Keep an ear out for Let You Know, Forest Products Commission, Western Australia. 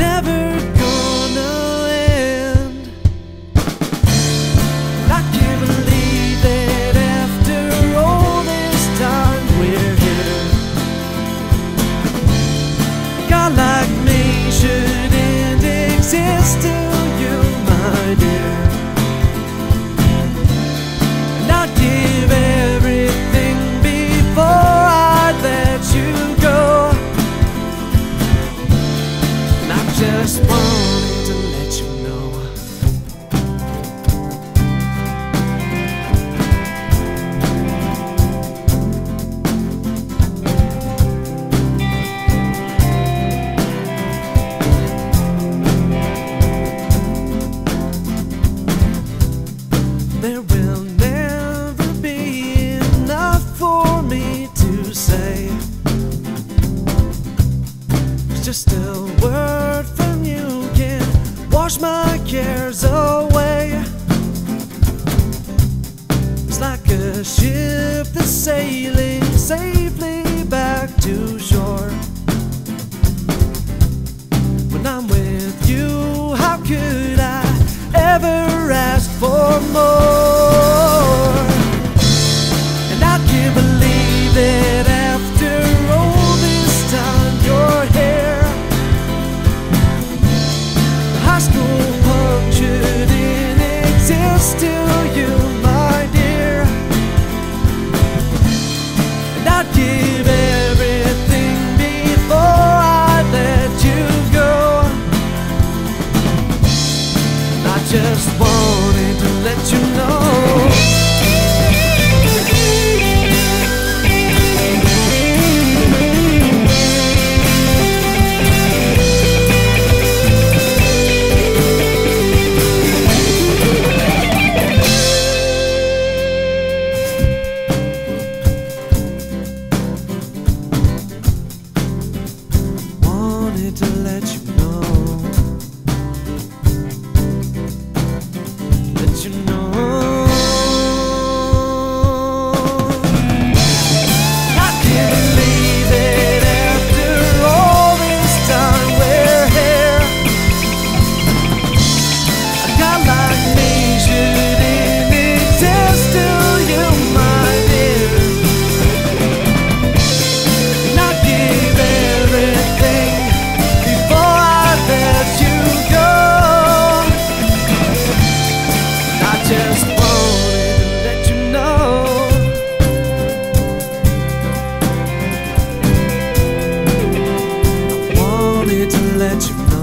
never gonna end. I can't believe that after all this time we're here. A guy like me shouldn't exist to you, my dear. And I'd give everything before I'd let you go. And I just wanted to let you know. There will never be enough for me to say. It's just a word from you can wash my cares away. It's like a ship that's sailing safely back to shore. When I'm with you, how could I ever ask for more? That after all this time you're here. High school punk shouldn't exist to you, my dear. And I'd give everything before I'd let you go. And I just wanted to let you know. To let you know, let you know. I can't believe it, after all this time we're here. A guy like me shouldn't exist to you, my dear. And I'd give everything to let you know.